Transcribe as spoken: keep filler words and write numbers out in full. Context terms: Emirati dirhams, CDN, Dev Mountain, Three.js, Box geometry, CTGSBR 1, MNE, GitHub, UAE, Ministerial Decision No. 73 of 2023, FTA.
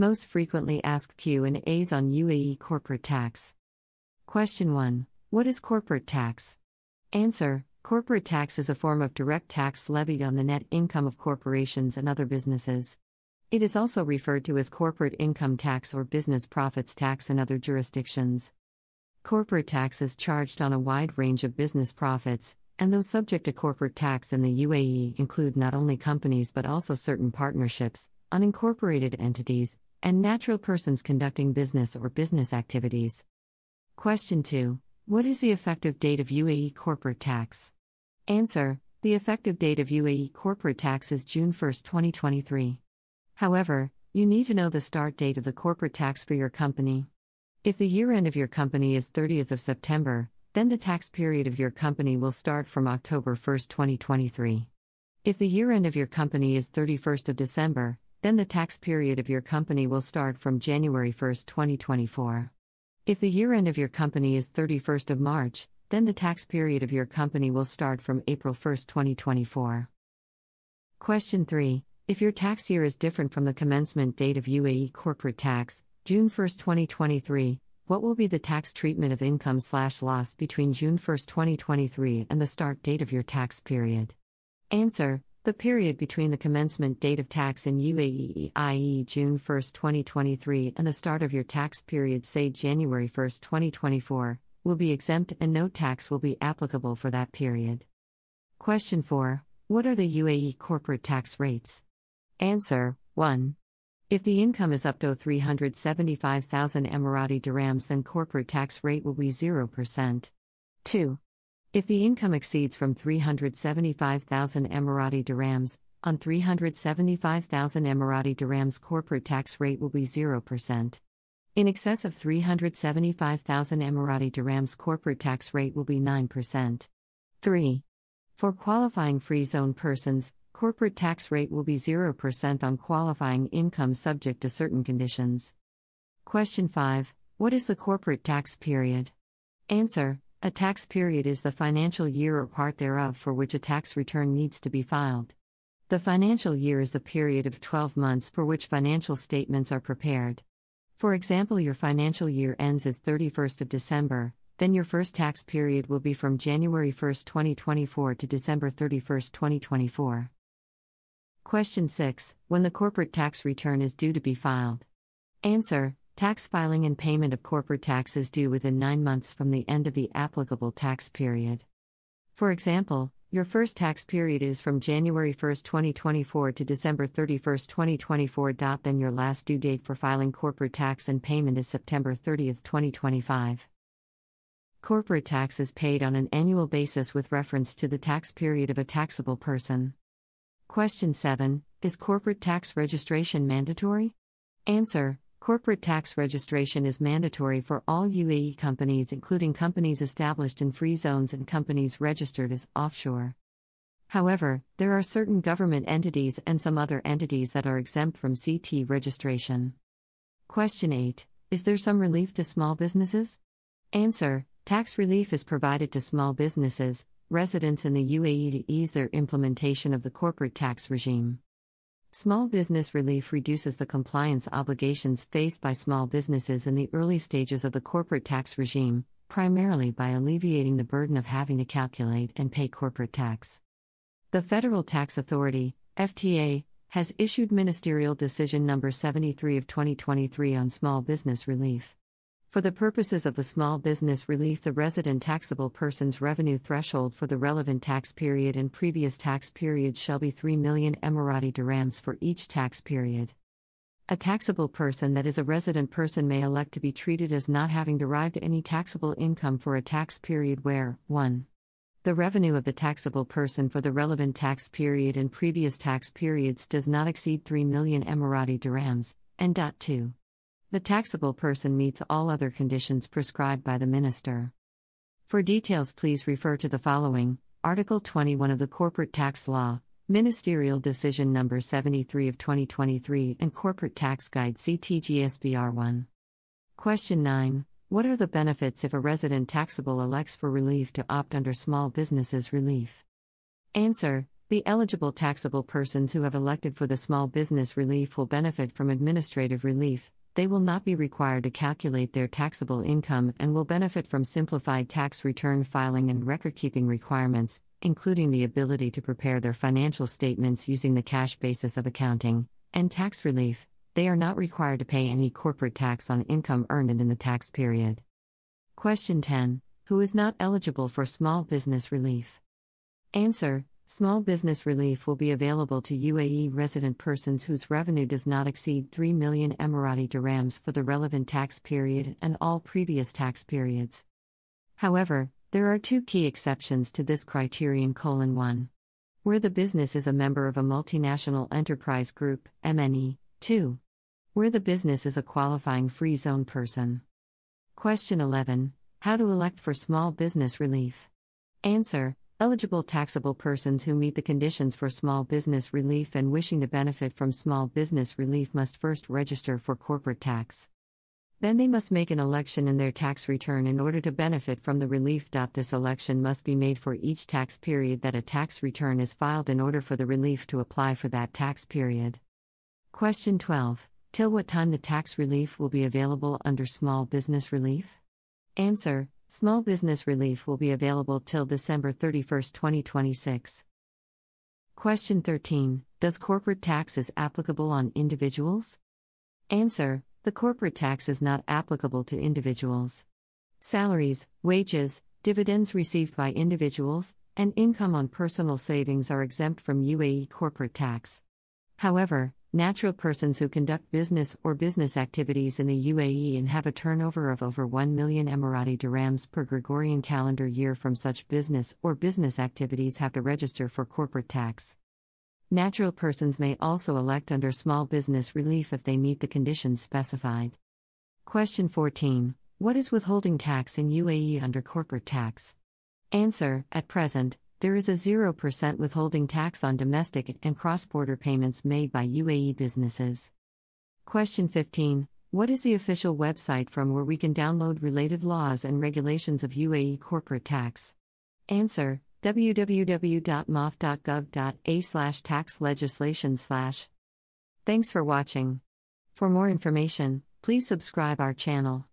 Most frequently asked Q and A's on U A E corporate tax. Question one. What is corporate tax? Answer. Corporate tax is a form of direct tax levied on the net income of corporations and other businesses. It is also referred to as corporate income tax or business profits tax in other jurisdictions. Corporate tax is charged on a wide range of business profits, and those subject to corporate tax in the U A E include not only companies but also certain partnerships, unincorporated entities, and natural persons conducting business or business activities. Question two. What is the effective date of U A E corporate tax? Answer. The effective date of U A E corporate tax is June first, twenty twenty-three. However, you need to know the start date of the corporate tax for your company. If the year-end of your company is thirtieth of September, then the tax period of your company will start from October first, twenty twenty-three. If the year-end of your company is thirty-first of December, then the tax period of your company will start from January first, twenty twenty-four. If the year-end of your company is thirty-first of March, then the tax period of your company will start from April first, twenty twenty-four. Question three. If your tax year is different from the commencement date of U A E corporate tax, June first, twenty twenty-three, what will be the tax treatment of income/loss between June first, twenty twenty-three and the start date of your tax period? Answer. The period between the commencement date of tax in U A E, that is June first, twenty twenty-three, and the start of your tax period, say January first, twenty twenty-four, will be exempt and no tax will be applicable for that period. Question four. What are the U A E corporate tax rates? Answer. one. If the income is up to three hundred seventy-five thousand Emirati dirhams, then corporate tax rate will be zero percent. two. If the income exceeds from three hundred seventy-five thousand Emirati dirhams, on three hundred seventy-five thousand Emirati dirhams corporate tax rate will be zero percent. In excess of three hundred seventy-five thousand Emirati dirhams corporate tax rate will be nine percent. three. For qualifying free zone persons, corporate tax rate will be zero percent on qualifying income subject to certain conditions. Question five. What is the corporate tax period? Answer. A tax period is the financial year or part thereof for which a tax return needs to be filed. The financial year is the period of twelve months for which financial statements are prepared. For example, your financial year ends as thirty-first of December, then your first tax period will be from January first, twenty twenty-four to December thirty-first, twenty twenty-four. Question six. When the corporate tax return is due to be filed? Answer. Tax filing and payment of corporate tax is due within nine months from the end of the applicable tax period. For example, your first tax period is from January first, twenty twenty-four to December thirty-first, twenty twenty-four. Then your last due date for filing corporate tax and payment is September thirtieth, twenty twenty-five. Corporate tax is paid on an annual basis with reference to the tax period of a taxable person. Question seven. Is corporate tax registration mandatory? Answer. Corporate tax registration is mandatory for all U A E companies, including companies established in free zones and companies registered as offshore. However, there are certain government entities and some other entities that are exempt from C T registration. Question eight. Is there some relief to small businesses? Answer. Tax relief is provided to small businesses, residents in the U A E to ease their implementation of the corporate tax regime. Small business relief reduces the compliance obligations faced by small businesses in the early stages of the corporate tax regime, primarily by alleviating the burden of having to calculate and pay corporate tax. The Federal Tax Authority, F T A, has issued Ministerial Decision number seventy-three of twenty twenty-three on small business relief. For the purposes of the small business relief, the resident taxable person's revenue threshold for the relevant tax period and previous tax period shall be three million Emirati dirhams for each tax period. A taxable person that is a resident person may elect to be treated as not having derived any taxable income for a tax period where, one. The revenue of the taxable person for the relevant tax period and previous tax periods does not exceed three million Emirati dirhams, and two. The taxable person meets all other conditions prescribed by the minister. For details, please refer to the following: Article twenty-one of the Corporate Tax Law, Ministerial Decision number seventy-three of twenty twenty-three, and Corporate Tax Guide C T G S B R one. Question nine. What are the benefits if a resident taxable elects for relief to opt under small businesses relief? Answer. The eligible taxable persons who have elected for the small business relief will benefit from administrative relief. They will not be required to calculate their taxable income and will benefit from simplified tax return filing and record-keeping requirements, including the ability to prepare their financial statements using the cash basis of accounting, and tax relief. They are not required to pay any corporate tax on income earned in the tax period. Question ten. Who is not eligible for small business relief? Answer. Small business relief will be available to U A E resident persons whose revenue does not exceed three million Emirati dirhams for the relevant tax period and all previous tax periods. However, there are two key exceptions to this criterion: colon one. Where the business is a member of a multinational enterprise group, M N E, two. Where the business is a qualifying free zone person. Question eleven. How to elect for small business relief? Answer. Eligible taxable persons who meet the conditions for small business relief and wishing to benefit from small business relief must first register for corporate tax. Then they must make an election in their tax return in order to benefit from the relief. This election must be made for each tax period that a tax return is filed in order for the relief to apply for that tax period. Question twelve. Till what time the tax relief will be available under small business relief? Answer. Small business relief will be available till December thirty-first, twenty twenty-six. Question thirteen. Does corporate tax is applicable on individuals? Answer. The corporate tax is not applicable to individuals. Salaries, wages, dividends received by individuals, and income on personal savings are exempt from U A E corporate tax. However, natural persons who conduct business or business activities in the U A E and have a turnover of over one million Emirati dirhams per Gregorian calendar year from such business or business activities have to register for corporate tax. Natural persons may also elect under small business relief if they meet the conditions specified. Question fourteen. What is withholding tax in U A E under corporate tax? Answer. At present, there is a zero percent withholding tax on domestic and cross-border payments made by U A E businesses. Question fifteen. What is the official website from where we can download related laws and regulations of U A E corporate tax? Answer. w w w dot mof dot gov dot a e slash tax legislation slash. Thanks for watching. For more information, please subscribe our channel.